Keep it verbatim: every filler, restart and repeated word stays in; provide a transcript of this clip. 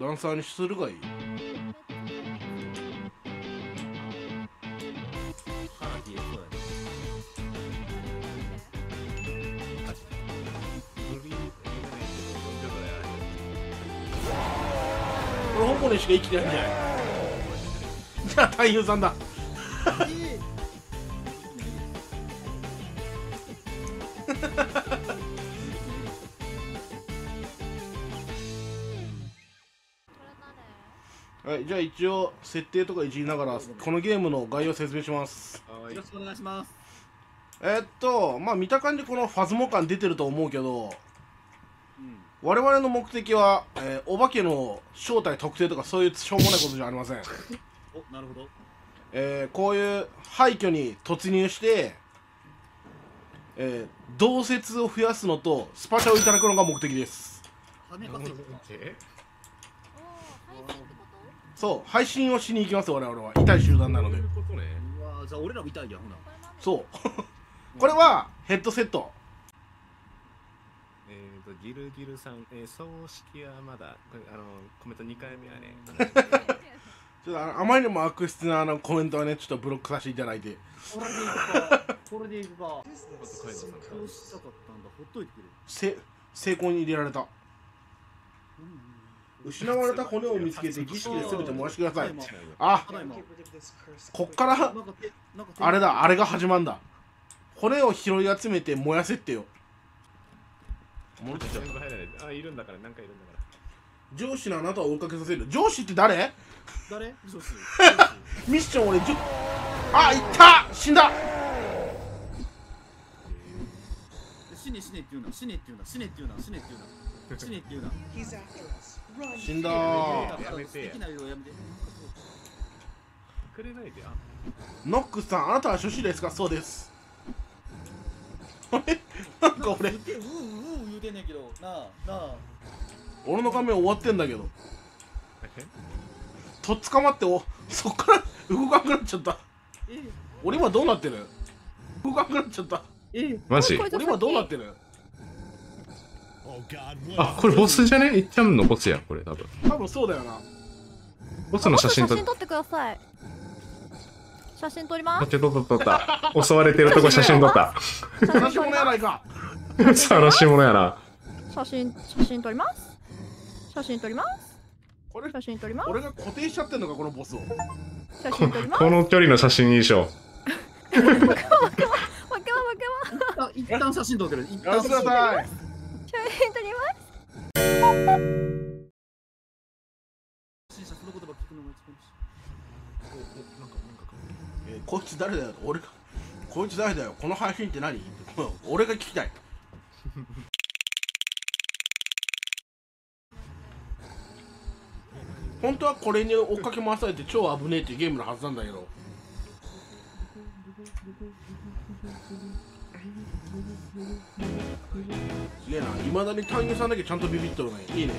ダンサーにするがいい。これ香港にしか生きてないんじゃない。じゃあ太陽さんだ。はい、じゃあ一応設定とかいじりながらこのゲームの概要を説明します。よろしくお願いします。えっとまあ見た感じこのファズモ感出てると思うけど、うん、我々の目的は、えー、お化けの正体特定とかそういうしょうもないことじゃありません。お、なるほど。えー、こういう廃墟に突入して、えー、洞説を増やすのとスパチャをいただくのが目的です。そう、配信をしに行きます。我々は痛い集団なので。じゃあ俺らも痛いやんほな。そうこれはヘッドセット。えっとギルギルさん、えー、葬式はまだあのコメントにかいめはねちょっと あ, あまりにも悪質なあのコメントはねちょっとブロックさせていただいてこれでいくかこれでいくかこれでいくかこうしたかったんだ。ほっといてくれ。せ成功に入れられた。うん失われた骨を見つけて儀式で全て燃やしてください。あ、こっからあれだ、あれが始まるんだ。骨を拾い集めて燃やせってよ。戻ってきちゃった。あ、いるんだから、なんかいるんだから。上司のあなたを追いかけさせる。上司って誰？誰？上司。ミッション俺じょ。あ、いった、死んだ。死ね死ねって言うな、死ねって言うな、死ねって言うな、死ねって言うな。死ねって言うな。死んだー。やめて。くれないで。ノックさん、あなたは初心ですか？そうです。あれ？なんか俺。ううう言うてんねんけど、なあなあ。俺の画面終わってんだけど。とっ捕まってお、そっから動かなくなっちゃった。俺今どうなってる？動かなくなっちゃった。マジ？俺今どうなってる？あ、これボスじゃね？いっちゃんのボスや、これ多分。多分そうだよな。ボスの写真撮ってください。写真撮ります。撮った。襲われてるとこ写真撮った。探し物やないか。探し物やな。写真、写真撮ります。写真撮ります。これ写真撮ります。俺が固定しちゃってんのか、このボスを。写真撮ります。この距離の写真いいでしょ。わけわけわけわ。一旦写真撮ってる。一旦写真撮ります。写真撮ります。えー、こいつ誰だよ、俺が。こいつ誰だよ、この配信って何？俺が聞きたい。本当はこれに追っかけ回されて超危ねえっていうゲームのはずなんだけど。すげえな、いまだにタンゲさんだけちゃんとビビっとるね。いいね。